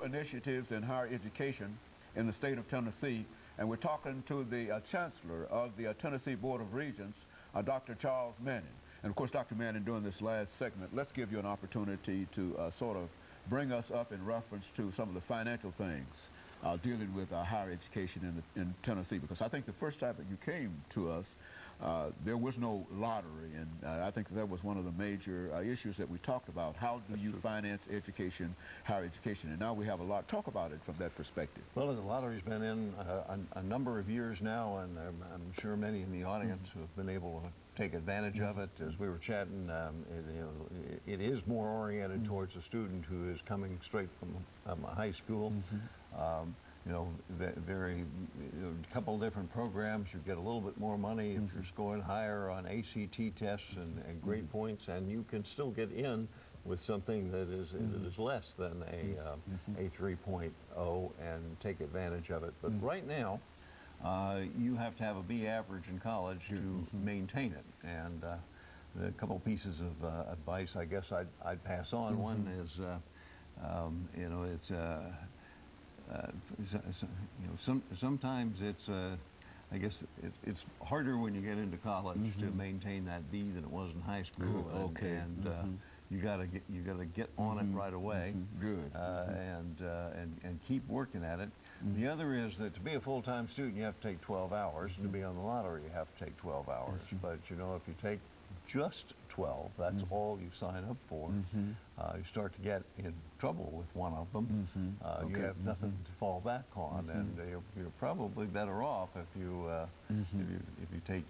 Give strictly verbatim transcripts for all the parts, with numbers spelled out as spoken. new initiatives in higher education in the state of Tennessee, and we're talking to the uh, Chancellor of the uh, Tennessee Board of Regents, uh, Doctor Charles Manning. And of course, Doctor Manning, during this last segment, let's give you an opportunity to uh, sort of bring us up in reference to some of the financial things uh, dealing with uh, higher education in, the, in Tennessee, because I think the first time that you came to us, Uh, there was no lottery, and uh, I think that was one of the major uh, issues that we talked about. How do That's you true. finance education, higher education? And now we have a lot to talk about it from that perspective. Well, the lottery's been in uh, a, a number of years now, and um, I'm sure many in the audience mm-hmm. have been able to take advantage mm-hmm. of it. As we were chatting, um, it, you know, it, it is more oriented mm-hmm. towards the student who is coming straight from um, a high school. Mm-hmm. um, You know, very you know, couple different programs. You get a little bit more money mm-hmm. if you're scoring higher on A C T tests and, and grade mm-hmm. points, and you can still get in with something that is mm-hmm. that is less than a uh, mm-hmm. a three point oh and take advantage of it. But mm-hmm. right now, uh, you have to have a B average in college to mm-hmm. maintain it. And uh, a couple pieces of uh, advice, I guess I'd I'd pass on. Mm-hmm. One is, uh, um, you know, it's. Uh, Uh, so, so, you know, some, sometimes it's, uh, I guess, it, it's harder when you get into college mm-hmm. to maintain that B than it was in high school. Good. And, okay. and uh, mm-hmm. you gotta get you gotta get on mm-hmm. it right away. Mm-hmm. Good. Uh, mm-hmm. And uh, and and keep working at it. Mm-hmm. The other is that to be a full-time student, you have to take twelve hours. Mm-hmm. To be on the lottery, you have to take twelve hours. Mm-hmm. But you know, if you take just twelve, that's mm-hmm. all you sign up for. Mm-hmm. uh, you start to get in trouble with one of them. Mm-hmm. uh, okay. You have nothing mm-hmm. to fall back on, mm-hmm. and uh, you're, you're probably better off if you, uh, mm-hmm. if you if you take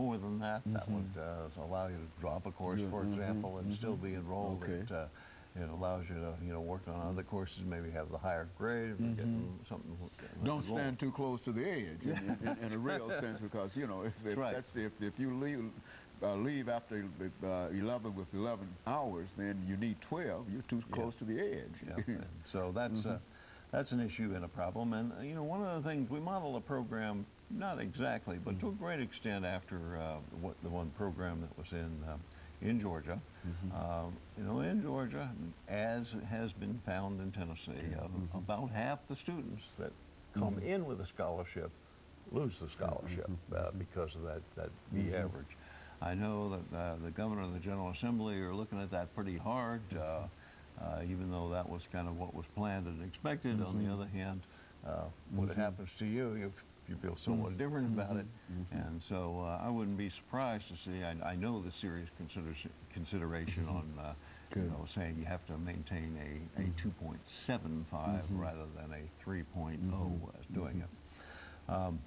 more than that. Mm-hmm. That would uh, allow you to drop a course, yeah. for example, mm-hmm. and mm-hmm. still be enrolled. Okay. At, uh, it allows you to, you know, work on other courses, maybe have the higher grade, mm-hmm. get something. Don't stand too close to the edge, in, in, in, in a real sense, because you know if if, right. that's, if, if you leave. Uh, leave after uh, eleven with eleven hours, then you need twelve. You're too close yeah. to the edge. Yeah. So that's mm-hmm. uh, that's an issue and a problem. And uh, you know, one of the things we model a program, not exactly, but mm-hmm. to a great extent after uh, what the one program that was in uh, in Georgia. Mm-hmm. uh, you know, in Georgia, as has been found in Tennessee, uh, mm-hmm. about half the students that come mm-hmm. in with a scholarship lose the scholarship mm-hmm. uh, because of that that B mm-hmm. average. I know that uh, the governor and the General Assembly are looking at that pretty hard, uh, uh, even though that was kind of what was planned and expected. Mm-hmm. On the other hand, uh, when mm-hmm. it happens to you, you, you feel somewhat different mm-hmm. about it. Mm-hmm. And so uh, I wouldn't be surprised to see, I, I know the serious consider consideration mm-hmm. on uh, you know, saying you have to maintain a, a two point seven five mm-hmm. rather than a three point oh mm-hmm. doing mm-hmm. it. Um,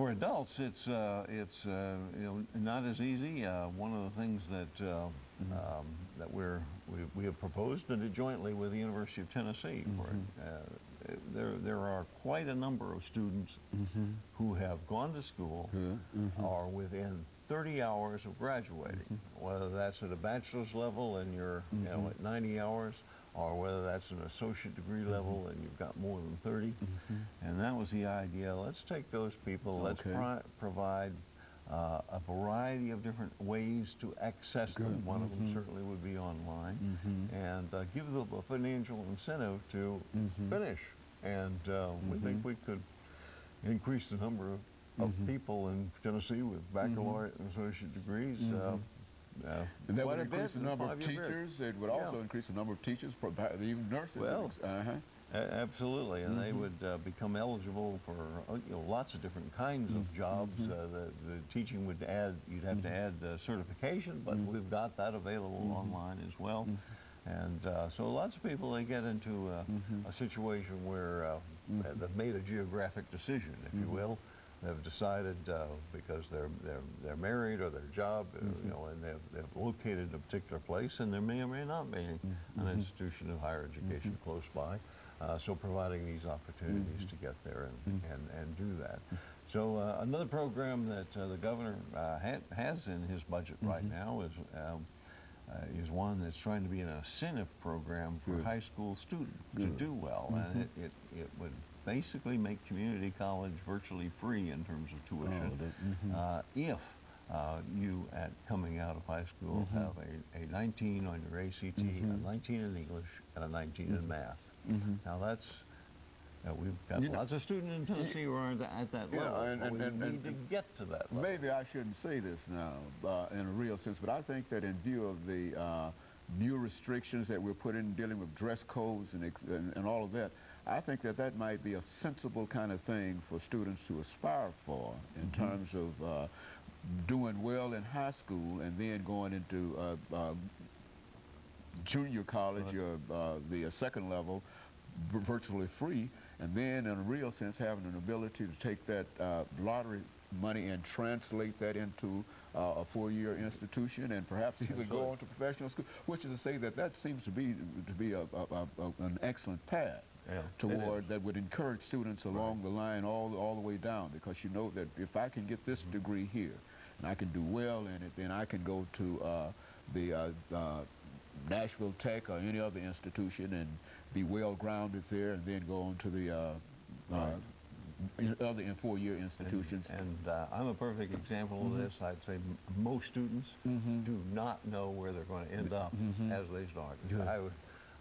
For adults, it's uh, it's uh, you know, not as easy. Uh, one of the things that uh, mm-hmm. um, that we're we, we have proposed, and jointly with the University of Tennessee, mm-hmm. for, uh, there there are quite a number of students mm-hmm. who have gone to school mm-hmm. are within thirty hours of graduating, mm-hmm. whether that's at a bachelor's level and you're mm-hmm. you know, at ninety hours. Or whether that's an associate degree mm-hmm. level and you've got more than thirty. Mm-hmm. And that was the idea. Let's take those people, let's okay. pro provide uh, a variety of different ways to access Good. them. One mm-hmm. of them certainly would be online. Mm-hmm. And uh, give them a financial incentive to mm-hmm. finish. And uh, mm-hmm. we think we could increase the number of, of mm-hmm. people in Tennessee with baccalaureate mm-hmm. and associate degrees. Mm-hmm. uh, Uh, and that would increase the number of teachers. It would also yeah. increase the number of teachers, even nurses. Well, uh-huh. absolutely, and mm-hmm. they would uh, become eligible for uh, you know, lots of different kinds mm-hmm. of jobs. Mm-hmm. uh, the, the teaching would add, you'd have mm-hmm. to add uh, certification, but mm-hmm. we've got that available mm-hmm. online as well. Mm-hmm. And uh, so lots of people, they get into uh, mm-hmm. a situation where uh, mm-hmm. they've made a geographic decision, if mm-hmm. you will. They've decided uh, because they're they're they're married or their job, mm-hmm. uh, you know, and they've they've located in a particular place, and there may or may not be mm-hmm. an institution of higher education mm-hmm. close by. Uh, so providing these opportunities mm-hmm. to get there and mm-hmm. and, and do that. So uh, another program that uh, the governor uh, ha has in his budget mm-hmm. right now is um, uh, is one that's trying to be an incentive program for Good. high school students Good. to do well, mm-hmm. and it, it it would. basically make community college virtually free in terms of tuition. Oh, that, mm-hmm. uh, if uh, you, at coming out of high school, mm-hmm. have a, a nineteen on your A C T, mm-hmm. a nineteen in English, and a nineteen mm-hmm. in math. Mm-hmm. Now that's, you know, we've got you lots know, of students in Tennessee who are at that, at that yeah, level, and, and, we and, need and, to get to that level. Maybe I shouldn't say this now uh, in a real sense, but I think that in view of the uh, new restrictions that we're putting dealing with dress codes and, and, and all of that, I think that that might be a sensible kind of thing for students to aspire for in mm-hmm. terms of uh, doing well in high school and then going into uh, uh, junior college right. or uh, the uh, second level virtually free, and then in a real sense having an ability to take that uh, lottery money and translate that into uh, a four-year institution and perhaps even Absolutely. Go on to professional school, which is to say that that seems to be to be a, a, a, an excellent path. Yeah, toward that would encourage students along right. the line all all the way down, because you know that if I can get this mm-hmm. degree here and I can do well in it, then I can go to uh, the uh, uh, Nashville Tech or any other institution and be well grounded there, and then go on to the uh, right. uh, other in four-year institutions. And, and uh, I'm a perfect example mm-hmm. of this. I'd say m most students mm-hmm. do not know where they're going to end up mm-hmm. as they start. Good. I would.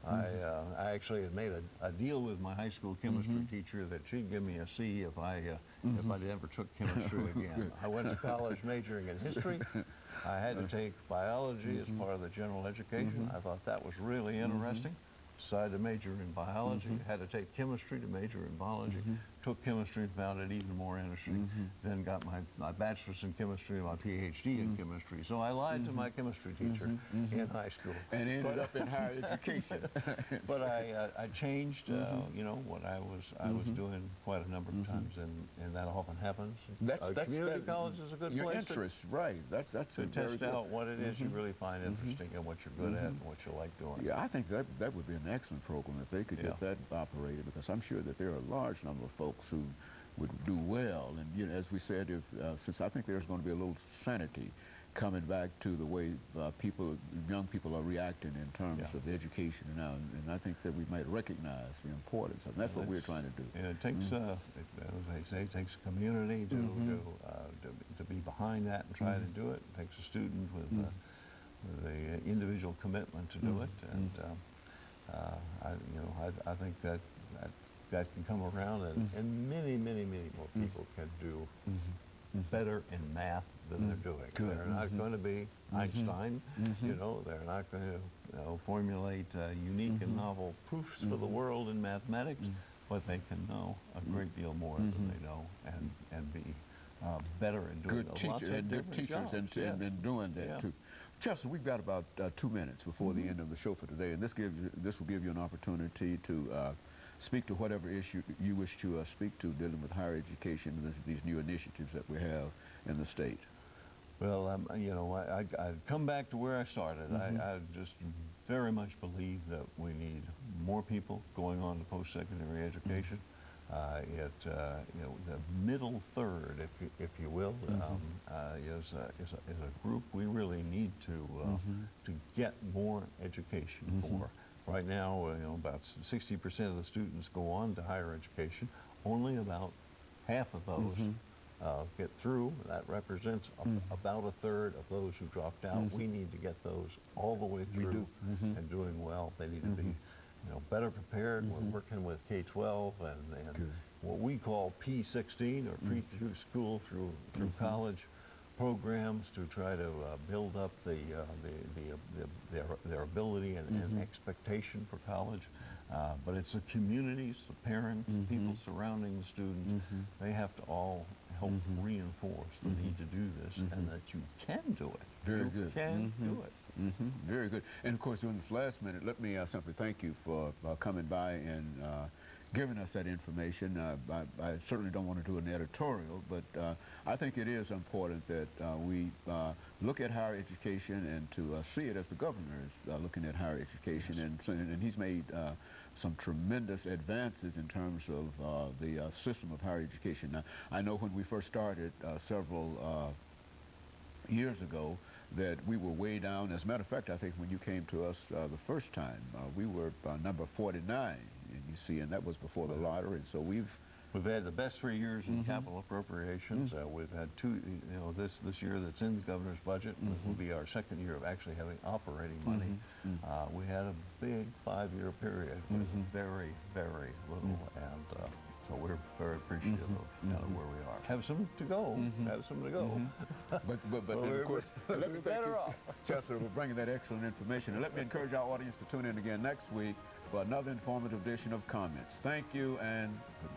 I, uh, I actually had made a, a deal with my high school chemistry mm-hmm. teacher that she'd give me a C if I, uh, mm-hmm. if I ever took chemistry again. I went to college majoring in history. I had to take biology mm-hmm. as part of the general education. Mm-hmm. I thought that was really interesting. Mm-hmm. Decided to major in biology. Mm-hmm. Had to take chemistry to major in biology. Mm-hmm. Took chemistry, found it even more interesting. Mm-hmm. Then got my, my bachelor's in chemistry and my PhD mm-hmm. in chemistry. So I lied mm-hmm. to my chemistry teacher mm-hmm. in high school. And ended up in higher education. But I, uh, I changed, uh, mm-hmm. you know, what I was I mm-hmm. was doing quite a number of mm-hmm. times, and, and that often happens. That's, that's community that college is a good your place interest, to, right. That's, that's to test good. Out what it is mm-hmm. you really find interesting mm-hmm. and what you're good mm-hmm. at and what you like doing. Yeah, I think that, that would be an excellent program if they could yeah. get that operated, because I'm sure that there are a large number of folks who would do well, and you know, as we said, if uh, since I think there's going to be a little sanity coming back to the way uh, people, young people, are reacting in terms yeah. of education now, and, and I think that we might recognize the importance of. That's yeah, what we're trying to do. Yeah, it takes, mm-hmm. uh, it, as they say, it takes a community to mm-hmm. to, uh, to to be behind that and try mm-hmm. to do it. It takes a student with, mm-hmm. uh, with a individual commitment to do mm-hmm. it, and mm-hmm. uh, uh, I, you know, I, I think that. that that can come around, and, mm-hmm. and many, many, many more people can do mm-hmm. better in math than mm-hmm. they're doing. Good. They're not mm-hmm. going to be mm-hmm. Einstein, mm-hmm. you know, they're not going to you know, formulate uh, unique mm-hmm. and novel proofs mm-hmm. for the world in mathematics, mm-hmm. but they can know a great deal more mm-hmm. than they know and, and be uh, better in doing good a lot of different good teachers jobs. And, yes. and, and doing that yeah. too. Chester, we've got about uh, two minutes before mm-hmm. the end of the show for today, and this, gives you, this will give you an opportunity to uh, speak to whatever issue you wish to uh, speak to dealing with higher education and this, these new initiatives that we have in the state. Well, um, you know, I, I, I come back to where I started. Mm-hmm. I, I just very much believe that we need more people going on to post-secondary education. Mm-hmm. uh, it, uh, you know, the middle third, if you, if you will, mm-hmm. um, uh, is, a, is, a, is a group we really need to, uh, mm-hmm. to get more education mm-hmm. for. Right now, uh, you know, about sixty percent of the students go on to higher education. Only about half of those mm-hmm. uh, get through. That represents a, mm-hmm. about a third of those who dropped out. Mm-hmm. We need to get those all the way through do. Mm-hmm. and doing well. They need mm-hmm. to be, you know, better prepared. Mm-hmm. We're working with K twelve and, and what we call P sixteen, or pre through school through through mm-hmm. college programs, to try to uh, build up the, uh, the, the, uh, the their, their ability and, mm-hmm. and expectation for college. Uh, but it's the communities, the parents, mm-hmm. people surrounding the students, mm-hmm. they have to all help mm-hmm. reinforce the mm-hmm. need to do this mm-hmm. and that you can do it. Very you good. You can mm-hmm. do it. Mm-hmm. Very good. And of course, during this last minute, let me uh, simply thank you for uh, coming by and uh, giving us that information. Uh, I, I certainly don't want to do an editorial, but uh, I think it is important that uh, we uh, look at higher education and to uh, see it as the governor is uh, looking at higher education. Yes. And, and he's made uh, some tremendous advances in terms of uh, the uh, system of higher education. Now, I know when we first started uh, several uh, years ago, that we were way down. As a matter of fact, I think when you came to us uh, the first time, uh, we were uh, number forty-nine, and you see, and that was before the lottery. And so we've we've had the best three years in mm-hmm. capital appropriations. Mm-hmm. uh, we've had two. You know, this this year that's in the governor's budget mm-hmm. will be our second year of actually having operating money. Mm-hmm. uh, we had a big five-year period with mm-hmm. very, very little, mm-hmm. and uh, so we're very appreciative mm-hmm. of kind of where we are. Have some to go. Mm-hmm. Have some to go. Mm-hmm. but but, but well, of course, we're, let me thank you, Chester, for bringing that excellent information. And let me encourage our audience to tune in again next week for another informative edition of Comments. Thank you and good